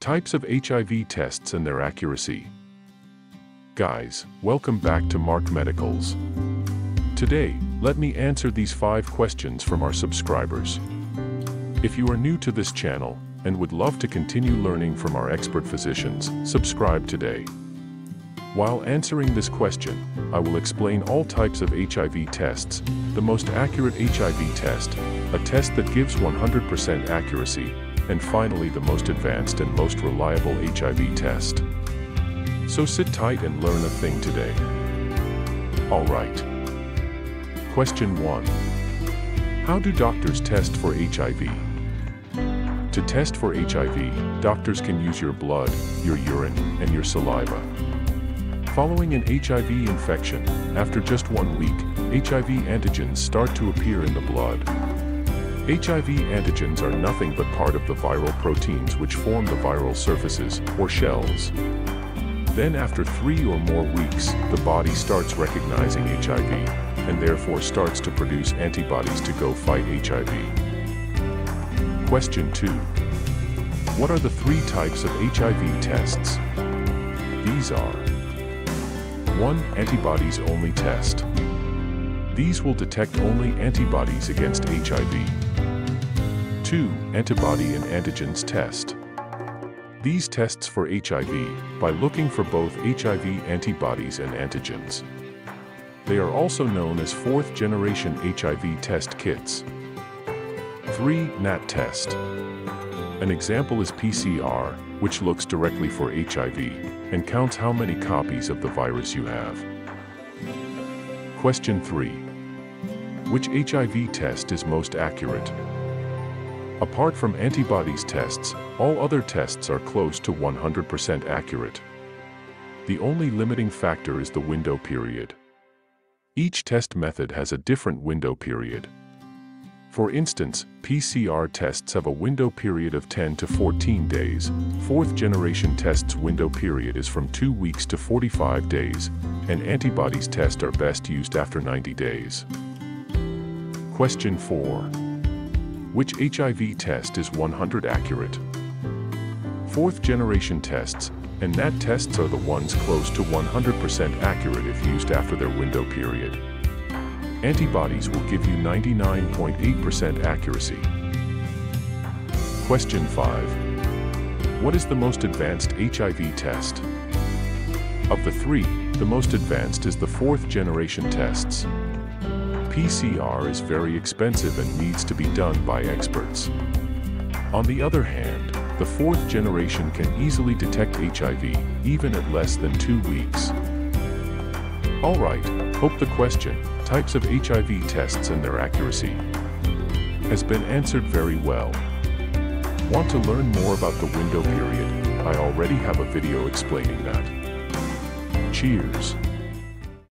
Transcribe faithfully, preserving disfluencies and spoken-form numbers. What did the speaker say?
Types of H I V tests and their accuracy. Guys, welcome back to Mark Medicals. Today, let me answer these five questions from our subscribers. If you are new to this channel and would love to continue learning from our expert physicians, subscribe today. While answering this question, I will explain all types of H I V tests, the most accurate H I V test, a test that gives one hundred percent accuracy, and finally the most advanced and most reliable H I V test. So sit tight and learn a thing today. Alright. Question one. How do doctors test for H I V? To test for H I V, doctors can use your blood, your urine, and your saliva. Following an H I V infection, after just one week, H I V antigens start to appear in the blood. H I V antigens are nothing but part of the viral proteins which form the viral surfaces, or shells. Then after three or more weeks, the body starts recognizing H I V, and therefore starts to produce antibodies to go fight H I V. Question two. What are the three types of H I V tests? These are one. Antibodies only test. These will detect only antibodies against H I V. two. Antibody and antigens test. These tests for H I V by looking for both H I V antibodies and antigens. They are also known as fourth generation H I V test kits. three. N A T test. An example is P C R, which looks directly for H I V and counts how many copies of the virus you have. Question three. Which H I V test is most accurate? Apart from antibodies tests, all other tests are close to one hundred percent accurate. The only limiting factor is the window period. Each test method has a different window period. For instance, P C R tests have a window period of ten to fourteen days, fourth generation tests' window period is from two weeks to forty-five days, and antibodies tests are best used after ninety days. Question four. Which H I V test is one hundred percent accurate? Fourth generation tests and N A T tests are the ones close to one hundred percent accurate if used after their window period. Antibodies will give you ninety-nine point eight percent accuracy. Question five. What is the most advanced H I V test? Of the three, the most advanced is the fourth generation tests. P C R is very expensive and needs to be done by experts. On the other hand, the fourth generation can easily detect H I V, even at less than two weeks. Alright, hope the question, types of H I V tests and their accuracy, has been answered very well. Want to learn more about the window period? I already have a video explaining that. Cheers!